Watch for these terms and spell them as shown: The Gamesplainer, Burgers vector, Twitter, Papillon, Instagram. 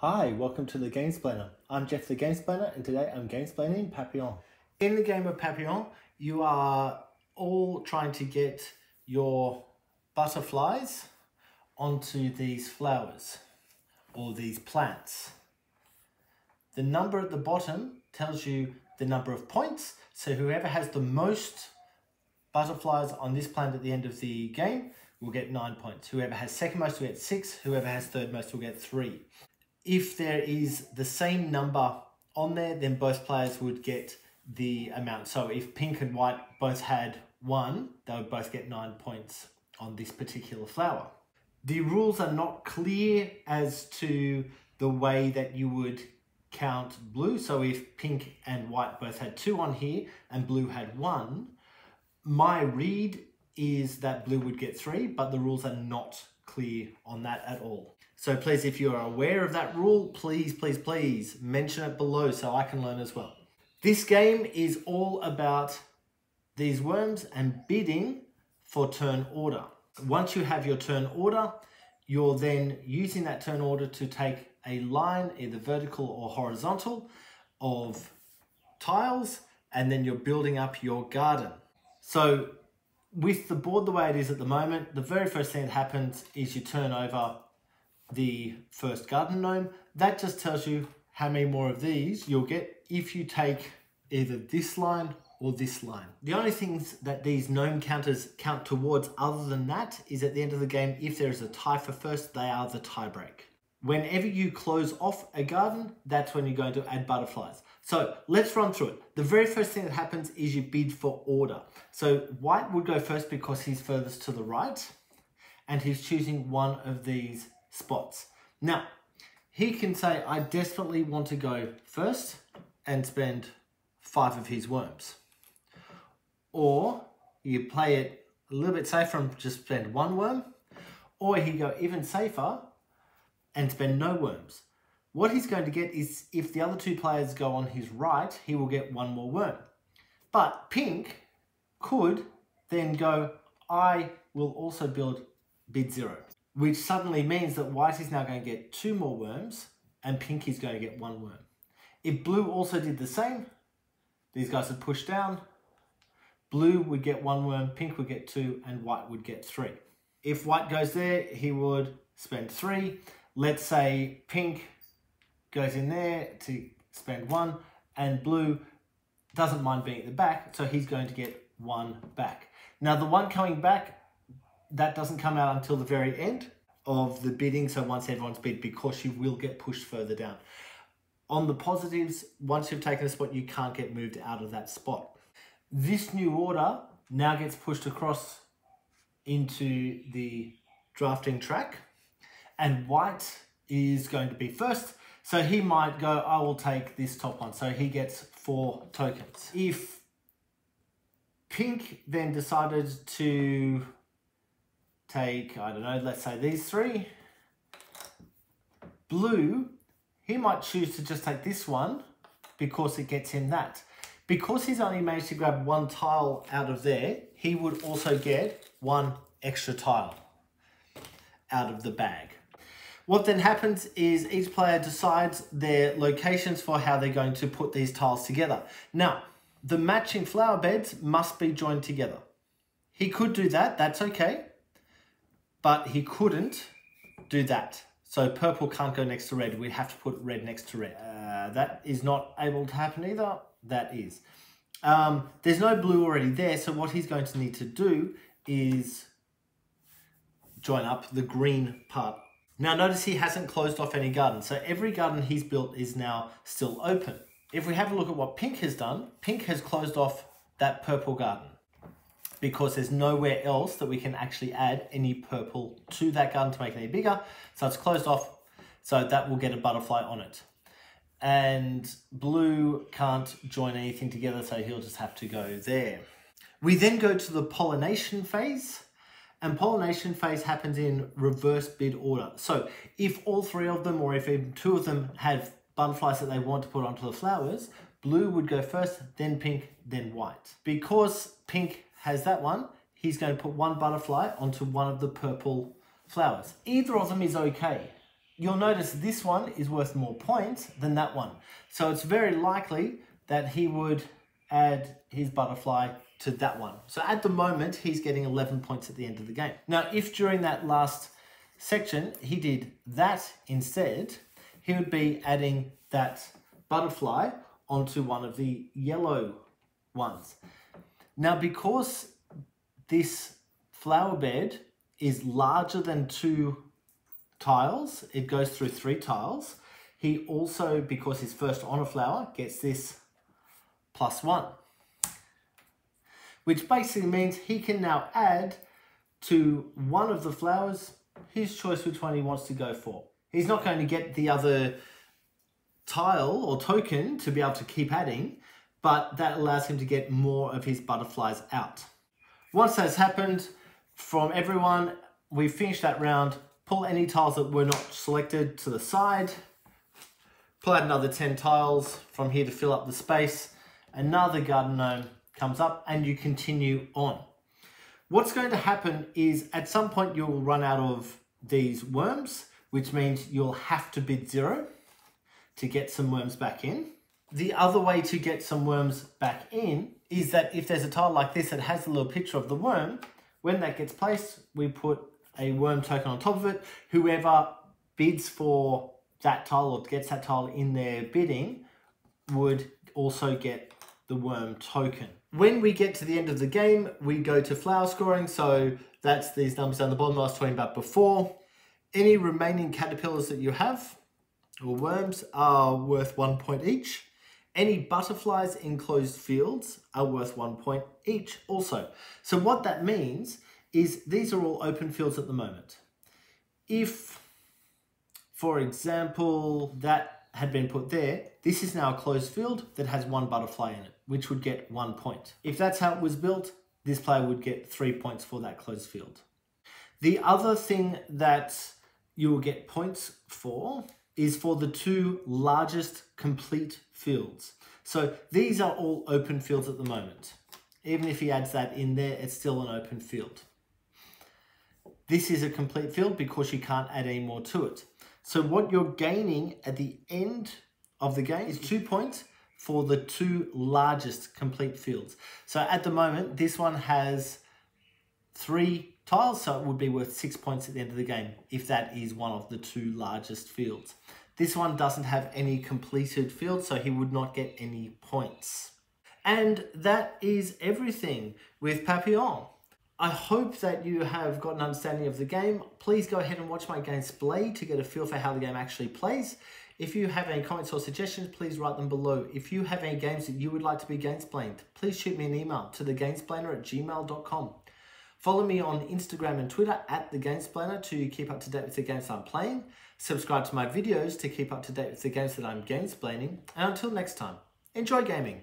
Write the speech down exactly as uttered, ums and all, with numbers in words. Hi, welcome to The Gamesplainer. I'm Jeff the Gamesplainer, and today I'm gamesplaining Papillon. In the game of Papillon, you are all trying to get your butterflies onto these flowers or these plants. The number at the bottom tells you the number of points, so whoever has the most butterflies on this plant at the end of the game will get nine points. Whoever has second most will get six, whoever has third most will get three. If there is the same number on there, then both players would get the amount. So if pink and white both had one, they would both get nine points on this particular flower. The rules are not clear as to the way that you would count blue. So if pink and white both had two on here and blue had one, my read is that blue would get three, but the rules are not clear on that at all. So please, if you are aware of that rule, please, please, please mention it below so I can learn as well. This game is all about these worms and bidding for turn order. Once you have your turn order, you're then using that turn order to take a line, either vertical or horizontal, of tiles, and then you're building up your garden. So with the board the way it is at the moment, the very first thing that happens is you turn over the first garden gnome. That just tells you how many more of these you'll get if you take either this line or this line. The only things that these gnome counters count towards other than that is at the end of the game, if there is a tie for first, they are the tie break. Whenever you close off a garden, that's when you're going to add butterflies. So let's run through it. The very first thing that happens is you bid for order. So white would go first because he's furthest to the right and he's choosing one of these spots. Now, he can say, I desperately want to go first and spend five of his worms. Or you play it a little bit safer and just spend one worm. Or he go even safer and spend no worms. What he's going to get is if the other two players go on his right, he will get one more worm. But pink could then go, I will also build bid zero, which suddenly means that white is now going to get two more worms and pink is going to get one worm. If blue also did the same, these guys would push down, blue would get one worm, pink would get two, and white would get three. If white goes there, he would spend three. Let's say pink goes in there to spend one, and blue doesn't mind being at the back, so he's going to get one back. Now the one coming back, that doesn't come out until the very end of the bidding, so once everyone's bid, because you will get pushed further down. On the positives, once you've taken a spot, you can't get moved out of that spot. This new order now gets pushed across into the drafting track, and white is going to be first. So he might go, I will take this top one. So he gets four tokens. If pink then decided to take, I don't know, let's say these three, blue, he might choose to just take this one because it gets him that. Because he's only managed to grab one tile out of there, he would also get one extra tile out of the bag. What then happens is each player decides their locations for how they're going to put these tiles together. Now, the matching flower beds must be joined together. He could do that, that's okay, but he couldn't do that. So purple can't go next to red, we have to put red next to red. Uh, that is not able to happen either, that is. Um, there's no blue already there, so what he's going to need to do is join up the green part. Now notice he hasn't closed off any garden, so every garden he's built is now still open. If we have a look at what pink has done, pink has closed off that purple garden because there's nowhere else that we can actually add any purple to that garden to make it any bigger. So it's closed off, so that will get a butterfly on it. And blue can't join anything together, so he'll just have to go there. We then go to the pollination phase. And pollination phase happens in reverse bid order. So if all three of them, or if even two of them, have butterflies that they want to put onto the flowers, blue would go first, then pink, then white. Because pink has that one, he's going to put one butterfly onto one of the purple flowers. Either of them is okay. you'll notice this one is worth more points than that one. So it's very likely that he would add his butterfly to that one. So at the moment, he's getting eleven points at the end of the game. Now, if during that last section he did that instead, he would be adding that butterfly onto one of the yellow ones. Now, because this flower bed is larger than two tiles, it goes through three tiles. He also, because he's first on a flower, gets this plus one, which basically means he can now add to one of the flowers his choice which one he wants to go for. He's not going to get the other tile or token to be able to keep adding, but that allows him to get more of his butterflies out. Once that's happened, from everyone, we finish that round, pull any tiles that were not selected to the side, pull out another ten tiles from here to fill up the space, another garden gnome comes up, and you continue on. What's going to happen is at some point you'll run out of these worms, which means you'll have to bid zero to get some worms back in. The other way to get some worms back in is that if there's a tile like this that has a little picture of the worm, when that gets placed, we put a worm token on top of it. Whoever bids for that tile or gets that tile in their bidding would also get the worm token. When we get to the end of the game, we go to flower scoring. So that's these numbers down the bottom I was talking about before. Any remaining caterpillars that you have, or worms, are worth one point each. Any butterflies in closed fields are worth one point each also. So what that means is these are all open fields at the moment. If, for example, that had been put there, this is now a closed field that has one butterfly in it, which would get one point. If that's how it was built, this player would get three points for that closed field. The other thing that you will get points for is for the two largest complete fields. So these are all open fields at the moment. Even if he adds that in there, it's still an open field. This is a complete field because you can't add any more to it. So what you're gaining at the end of the game is two points for the two largest complete fields. So at the moment, this one has three tiles, so it would be worth six points at the end of the game if that is one of the two largest fields. This one doesn't have any completed fields, so he would not get any points. And that is everything with Papillon. I hope that you have got an understanding of the game. Please go ahead and watch my Gamesplay to get a feel for how the game actually plays. If you have any comments or suggestions, please write them below. If you have any games that you would like to be gamesplained, please shoot me an email to the gamesplainer at gmail dot com. Follow me on Instagram and Twitter at The Gamesplainer to keep up to date with the games I'm playing. Subscribe to my videos to keep up to date with the games that I'm gamesplaining. And until next time, enjoy gaming.